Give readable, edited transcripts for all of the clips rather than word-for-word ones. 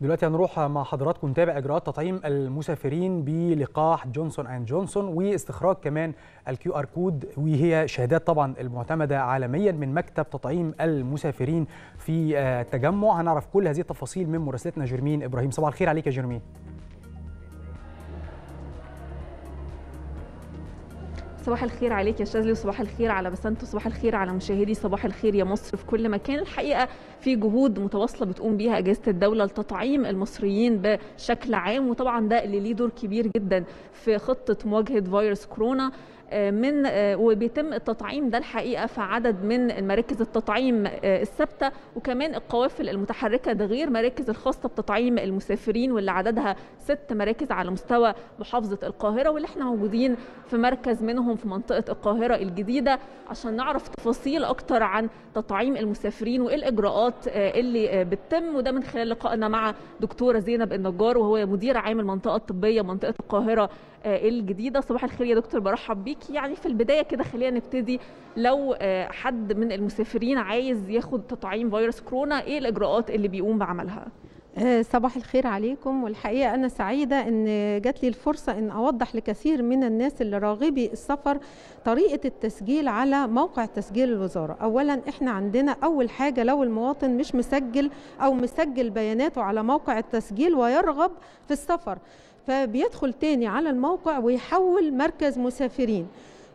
دلوقتي هنروح مع حضراتكم نتابع اجراءات تطعيم المسافرين بلقاح جونسون اند جونسون واستخراج كمان الكيو ار كود، وهي شهادات طبعا المعتمده عالميا من مكتب تطعيم المسافرين في التجمع. هنعرف كل هذه التفاصيل من مراسلتنا جيرمين ابراهيم. صباح الخير عليك يا جيرمين. صباح الخير عليك يا شاذلي، وصباح الخير على بسنت، وصباح الخير على مشاهدي صباح الخير يا مصر في كل مكان. الحقيقه في جهود متواصله بتقوم بيها اجهزه الدوله لتطعيم المصريين بشكل عام، وطبعا ده اللي ليه دور كبير جدا في خطه مواجهه فيروس كورونا، وبيتم التطعيم ده الحقيقه في عدد من مراكز التطعيم الثابته وكمان القوافل المتحركه، ده غير مراكز الخاصه بتطعيم المسافرين واللي عددها 6 مراكز على مستوى محافظه القاهره، واللي احنا موجودين في مركز منهم في منطقه القاهره الجديده عشان نعرف تفاصيل اكتر عن تطعيم المسافرين وايه الاجراءات اللي بتتم، وده من خلال لقائنا مع دكتوره زينب النجار وهو مدير عام المنطقه الطبيه منطقه القاهره الجديده. صباح الخير يا دكتور، برحب بيك. يعني في البدايه كده خلينا نبتدي، لو حد من المسافرين عايز ياخد تطعيم فيروس كورونا ايه الاجراءات اللي بيقوم بعملها؟ صباح الخير عليكم، والحقيقه انا سعيده ان جات لي الفرصه ان اوضح لكثير من الناس اللي راغبي السفر طريقه التسجيل على موقع تسجيل الوزاره. اولا احنا عندنا اول حاجه لو المواطن مش مسجل او مسجل بياناته على موقع التسجيل ويرغب في السفر، فبيدخل تاني على الموقع ويحول مركز مسافرين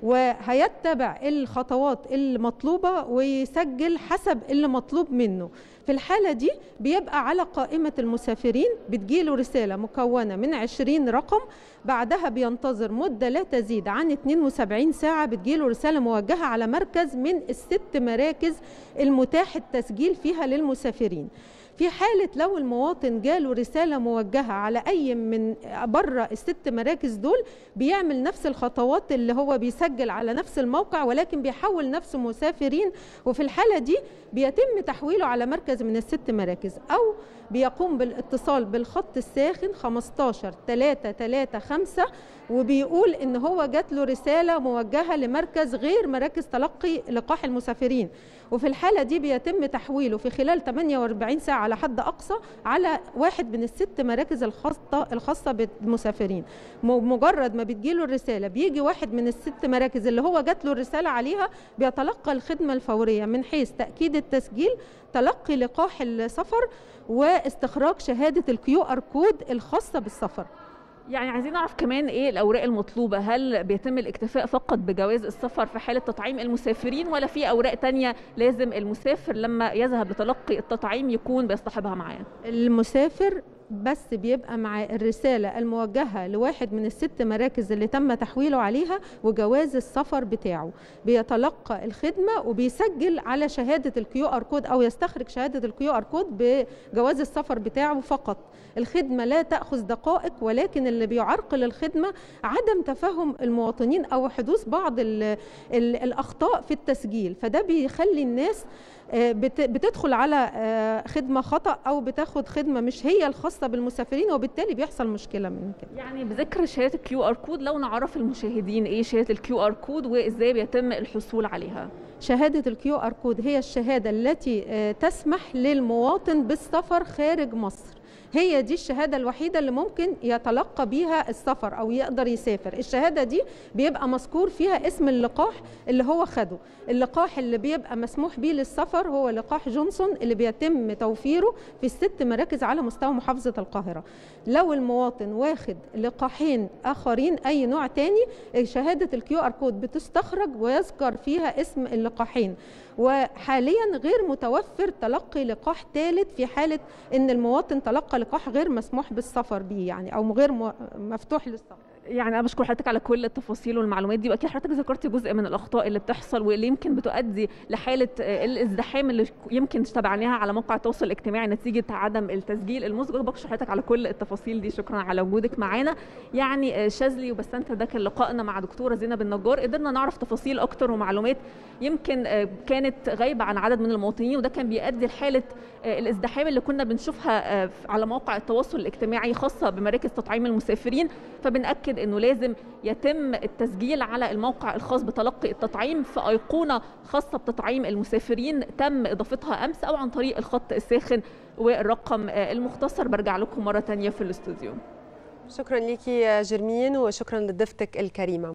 وهيتبع الخطوات المطلوبة ويسجل حسب اللي مطلوب منه. في الحالة دي بيبقى على قائمة المسافرين، بتجيله رسالة مكونة من 20 رقم، بعدها بينتظر مدة لا تزيد عن 72 ساعة بتجيله رسالة موجهة على مركز من ال6 مراكز المتاح التسجيل فيها للمسافرين. في حالة لو المواطن جاله رسالة موجهة على أي من بره ال6 مراكز دول، بيعمل نفس الخطوات اللي هو بيسجل على نفس الموقع ولكن بيحول نفسه مسافرين، وفي الحالة دي بيتم تحويله على مركز من ال6 مراكز، أو بيقوم بالاتصال بالخط الساخن 15335 وبيقول إن هو جات له رسالة موجهة لمركز غير مراكز تلقي لقاح المسافرين، وفي الحالة دي بيتم تحويله في خلال 48 ساعة على حد أقصى على واحد من ال6 مراكز الخاصة بالمسافرين. مجرد ما بتجيله الرسالة بيجي واحد من ال6 مراكز اللي هو جات له الرسالة عليها، بيتلقى الخدمة الفورية من حيث تأكيد التسجيل، تلقي لقاح السفر، واستخراج شهادة الكيو ار كود الخاصة بالسفر. يعني عايزين نعرف كمان ايه الاوراق المطلوبه، هل بيتم الاكتفاء فقط بجواز السفر في حاله تطعيم المسافرين ولا في اوراق تانية لازم المسافر لما يذهب لتلقي التطعيم يكون بيصطحبها معاه؟ المسافر بس بيبقى مع الرسالة الموجهة لواحد من ال6 مراكز اللي تم تحويله عليها وجواز السفر بتاعه، بيتلقى الخدمة وبيسجل على شهادة الكيو ار كود أو يستخرج شهادة الكيو ار كود بجواز السفر بتاعه فقط. الخدمة لا تأخذ دقائق، ولكن اللي بيعرقل الخدمة عدم تفهم المواطنين أو حدوث بعض الأخطاء في التسجيل، فده بيخلي الناس بتدخل على خدمة خطأ أو بتاخد خدمة مش هي الخاصة بالمسافرين، وبالتالي بيحصل مشكلة من كده. يعني بذكر شهادة الكيو ار كود، لو نعرف المشاهدين ايه شهادة الكيو ار كود وازاي بيتم الحصول عليها. شهادة الكيو ار كود هي الشهادة التي تسمح للمواطن بالسفر خارج مصر، هي دي الشهادة الوحيدة اللي ممكن يتلقى بيها السفر أو يقدر يسافر. الشهادة دي بيبقى مذكور فيها اسم اللقاح اللي هو خده. اللقاح اللي بيبقى مسموح بيه للسفر هو لقاح جونسون اللي بيتم توفيره في ال6 مراكز على مستوى محافظة القاهرة. لو المواطن واخد لقاحين آخرين أي نوع تاني، شهادة الكيو ار كود بتستخرج ويذكر فيها اسم اللقاحين، وحاليا غير متوفر تلقي لقاح ثالث في حالة إن المواطن تلقى لقاح غير مسموح بالسفر بيه، يعني او غير مفتوح للسفر. يعني انا بشكر حضرتك على كل التفاصيل والمعلومات دي، واكيد حضرتك ذكرتي جزء من الاخطاء اللي بتحصل واللي يمكن بتؤدي لحاله الازدحام اللي يمكن تابعناها على موقع التواصل الاجتماعي نتيجه عدم التسجيل المسبق. بشكر حضرتك على كل التفاصيل دي، شكرا على وجودك معانا. يعني شاذلي وبسنت، ده كان لقائنا مع دكتوره زينب النجار، قدرنا نعرف تفاصيل اكتر ومعلومات يمكن كانت غايبه عن عدد من المواطنين، وده كان بيؤدي لحاله الازدحام اللي كنا بنشوفها على موقع التواصل الاجتماعي خاصه بمراكز تطعيم المسافرين. فبنأكد متأكد أنه لازم يتم التسجيل على الموقع الخاص بتلقي التطعيم في أيقونة خاصة بتطعيم المسافرين تم إضافتها أمس، أو عن طريق الخط الساخن والرقم المختصر. برجع لكم مرة تانية في الاستوديو. شكرا ليكي جيرمين وشكرا لضيفتك الكريمة.